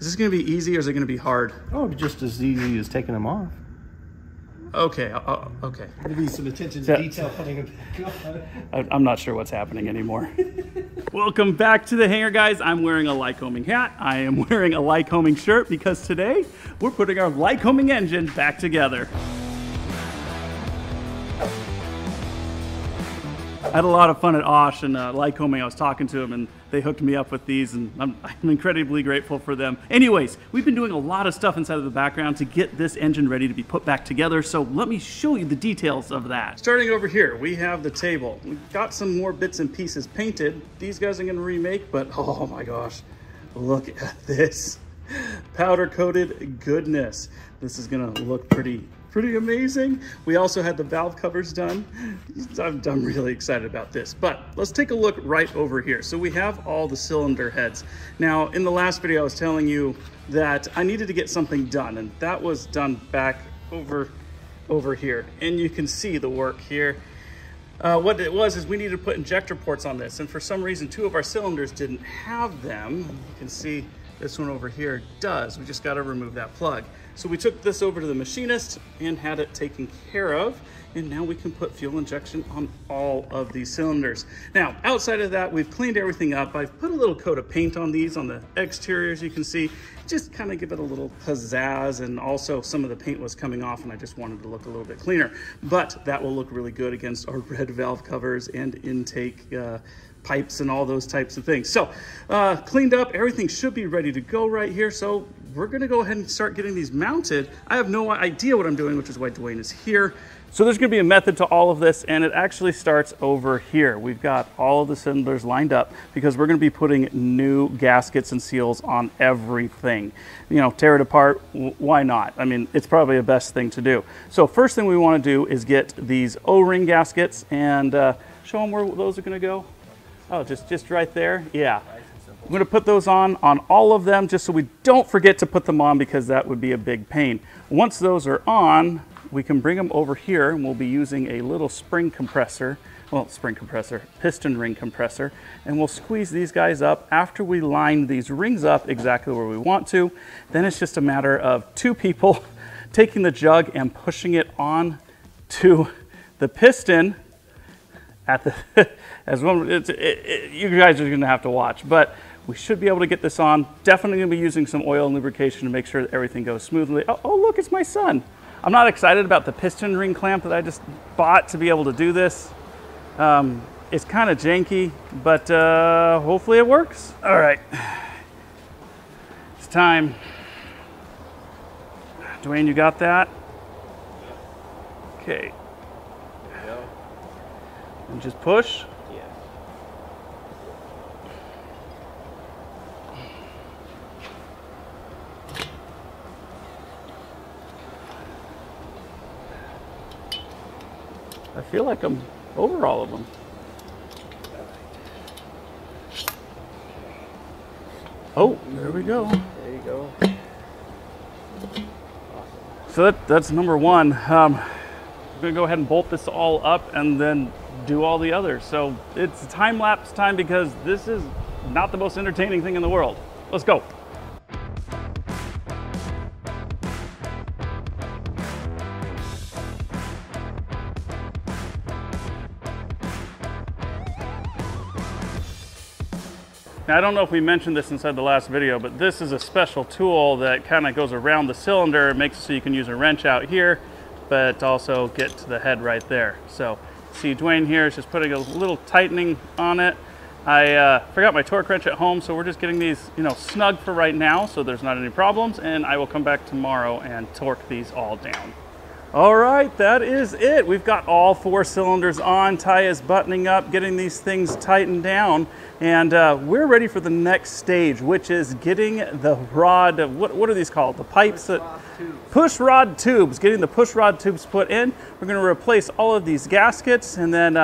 Is this going to be easy or is it going to be hard? Oh, just as easy as taking them off. Okay, okay. There'll be some attention to detail putting them back on. I'm not sure what's happening anymore. Welcome back to the hangar, guys. I'm wearing a Lycoming hat. I am wearing a Lycoming shirt because today we're putting our Lycoming engine back together. I had a lot of fun at Osh and Lycoming. I was talking to him and they hooked me up with these and I'm incredibly grateful for them. Anyways, we've been doing a lot of stuff inside of the background to get this engine ready to be put back together. So let me show you the details of that. Starting over here, we have the table. We've got some more bits and pieces painted. These guys I'm gonna remake, but oh my gosh, look at this. Powder coated goodness. This is gonna look pretty amazing. We also had the valve covers done. I'm really excited about this, but let's take a look right over here. So we have all the cylinder heads. Now, in the last video, I was telling you that I needed to get something done, and that was done back over here. And you can see the work here. What it was is we needed to put injector ports on this, and for some reason, two of our cylinders didn't have them. You can see this one over here does. We just got to remove that plug. So we took this over to the machinist and had it taken care of. And now we can put fuel injection on all of these cylinders. Now, outside of that, we've cleaned everything up. I've put a little coat of paint on these, on the exteriors, you can see, just kind of give it a little pizzazz. And also some of the paint was coming off and I just wanted to look a little bit cleaner, but that will look really good against our red valve covers and intake pipes and all those types of things. So cleaned up, everything should be ready to go right here. So we're gonna go ahead and start getting these mounted. I have no idea what I'm doing, which is why Duane is here. So there's gonna be a method to all of this, and it actually starts over here. We've got all of the cylinders lined up because we're gonna be putting new gaskets and seals on everything. You know, tear it apart, why not? I mean, it's probably the best thing to do. So first thing we wanna do is get these O-ring gaskets and show them where those are gonna go. Oh, just right there, yeah. I'm gonna put those on all of them just so we don't forget to put them on because that would be a big pain. Once those are on, we can bring them over here and we'll be using a little spring compressor, piston ring compressor, and we'll squeeze these guys up after we line these rings up exactly where we want to. Then it's just a matter of two people taking the jug and pushing it on to the piston at the, you guys are gonna have to watch, but we should be able to get this on. Definitely gonna be using some oil and lubrication to make sure that everything goes smoothly. Oh look, it's my son. I'm not excited about the piston ring clamp that I just bought to be able to do this. It's kind of janky, but hopefully it works. All right, it's time. Duane, you got that? Okay. And just push. Yeah. I feel like I'm over all of them. Oh, there we go. There you go. Awesome. So that's number one. I'm gonna go ahead and bolt this all up and then do all the others. So it's time lapse time because this is not the most entertaining thing in the world. Let's go. Now, I don't know if we mentioned this inside the last video, but this is a special tool that kind of goes around the cylinder. It makes it so you can use a wrench out here, but also get to the head right there. So see, Duane here is just putting a little tightening on it. I forgot my torque wrench at home, so we're just getting these, you know, snug for right now, so there's not any problems, and I will come back tomorrow and torque these all down. All right, that is it. We've got all four cylinders on. Ty is buttoning up, getting these things tightened down, and we're ready for the next stage, which is getting the rod, what are these called? The pipes that... Push rod tubes, getting the push rod tubes put in. We're gonna replace all of these gaskets and then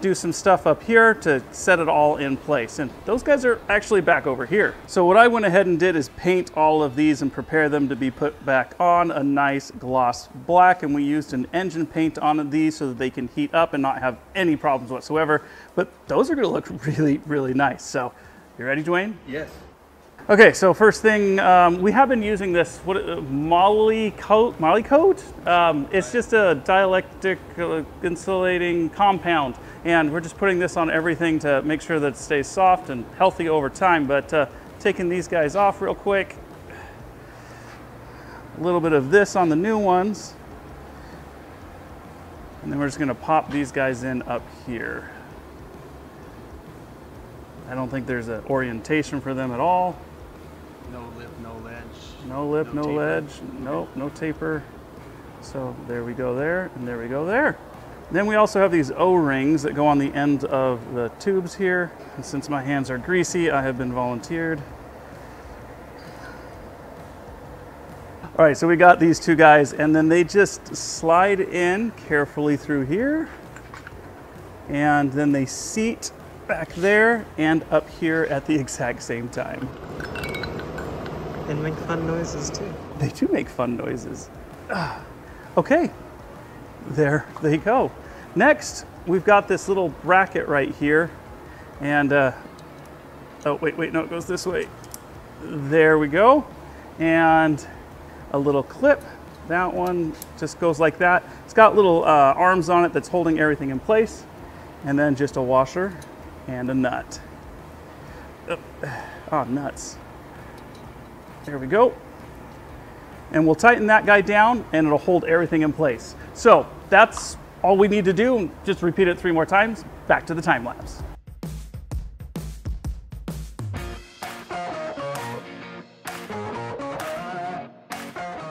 do some stuff up here to set it all in place. And those guys are actually back over here. So what I went ahead and did is paint all of these and prepare them to be put back on a nice gloss black. And we used an engine paint on these so that they can heat up and not have any problems whatsoever. But those are gonna look really, really nice. So you ready, Duane? Yes. Okay, so first thing, we have been using this moly coat. It's just a dielectric insulating compound, and we're just putting this on everything to make sure that it stays soft and healthy over time. But taking these guys off real quick, a little bit of this on the new ones, and then we're just going to pop these guys in up here. I don't think there's an orientation for them at all. No lip, no ledge. No lip, no ledge. Nope, no taper. So there we go there, and there we go there. And then we also have these O-rings that go on the end of the tubes here. And since my hands are greasy, I have been volunteered. All right, so we got these two guys, and then they just slide in carefully through here. And then they seat back there and up here at the exact same time. And make fun noises too. They do make fun noises. Okay, there they go. Next, we've got this little bracket right here. And, oh, wait, no, it goes this way. There we go. And a little clip. That one just goes like that. It's got little arms on it that's holding everything in place. And then just a washer and a nut. Oh, nuts. There we go. And we'll tighten that guy down and it'll hold everything in place. So that's all we need to do. Just repeat it 3 more times. Back to the time lapse.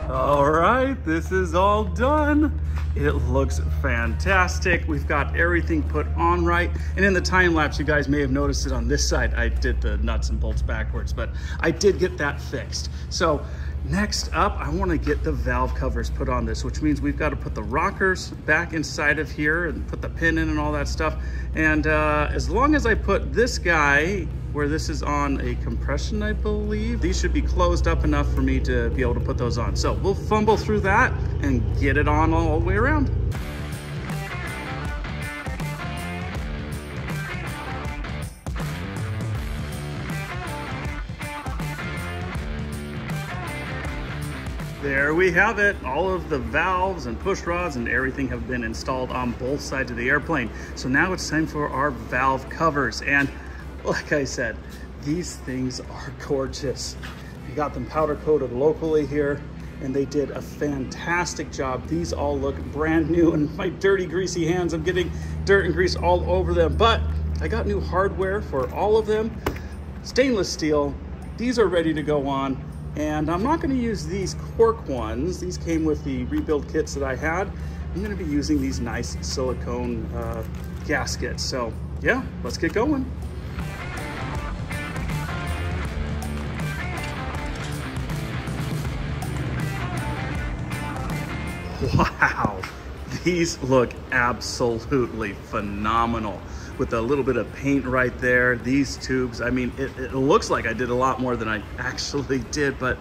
All right, this is all done. It looks fantastic. We've got everything put on right. And in the time lapse, you guys may have noticed it on this side, I did the nuts and bolts backwards, but I did get that fixed. So next up, I wanna get the valve covers put on this, which means we've gotta put the rockers back inside of here and put the pin in and all that stuff. And as long as I put this guy where this is on a compression, I believe, these should be closed up enough for me to be able to put those on. So we'll fumble through that and get it on all the way around. There we have it. All of the valves and push rods and everything have been installed on both sides of the airplane. So now it's time for our valve covers. And like I said, these things are gorgeous. We got them powder coated locally here, and they did a fantastic job. These all look brand new, and my dirty, greasy hands, I'm getting dirt and grease all over them. But I got new hardware for all of them. Stainless steel. These are ready to go on. And I'm not going to use these cork ones. These came with the rebuild kits that I had. I'm going to be using these nice silicone gaskets. So yeah, let's get going. Wow, these look absolutely phenomenal. With a little bit of paint right there, these tubes, I mean, it looks like I did a lot more than I actually did, but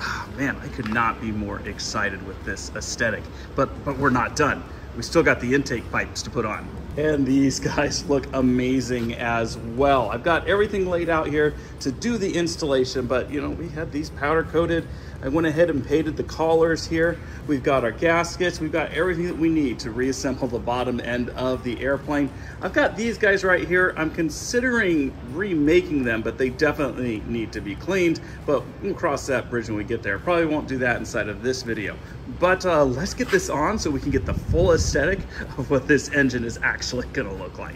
oh man, I could not be more excited with this aesthetic. But we're not done. We still got the intake pipes to put on. And these guys look amazing as well. I've got everything laid out here to do the installation, but you know, we had these powder coated. I went ahead and painted the collars here. We've got our gaskets. We've got everything that we need to reassemble the bottom end of the airplane. I've got these guys right here. I'm considering remaking them, but they definitely need to be cleaned, but we'll cross that bridge when we get there. Probably won't do that inside of this video, but let's get this on so we can get the full aesthetic of what this engine is actually gonna look like.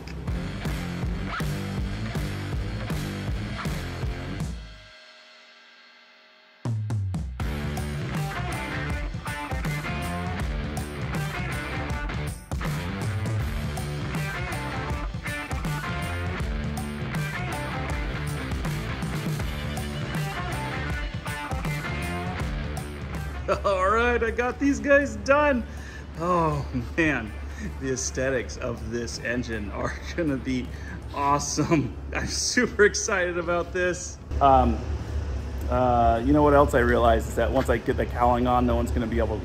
All right, I got these guys done. Oh man, the aesthetics of this engine are gonna be awesome. I'm super excited about this. You know what else I realized is that once I get the cowling on, no one's gonna be able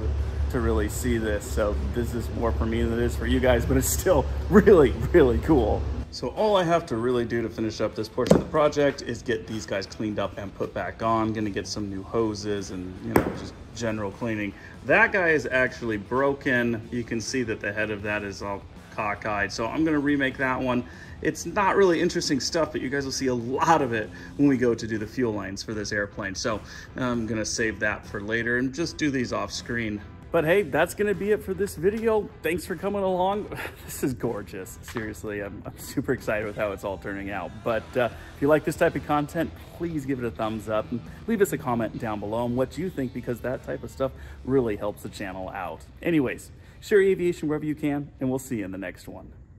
to really see this. So this is more for me than it is for you guys, but it's still really, really cool. So all I have to really do to finish up this portion of the project is get these guys cleaned up and put back on. I'm gonna get some new hoses and, you know, just general cleaning. That guy is actually broken. You can see that the head of that is all cockeyed. So I'm gonna remake that one. It's not really interesting stuff, but you guys will see a lot of it when we go to do the fuel lines for this airplane. So I'm gonna save that for later and just do these off screen. But hey, that's gonna be it for this video. Thanks for coming along. This is gorgeous, seriously. I'm super excited with how it's all turning out. But if you like this type of content, please give it a thumbs up and leave us a comment down below on what you think, because that type of stuff really helps the channel out. Anyways, share aviation wherever you can, and we'll see you in the next one.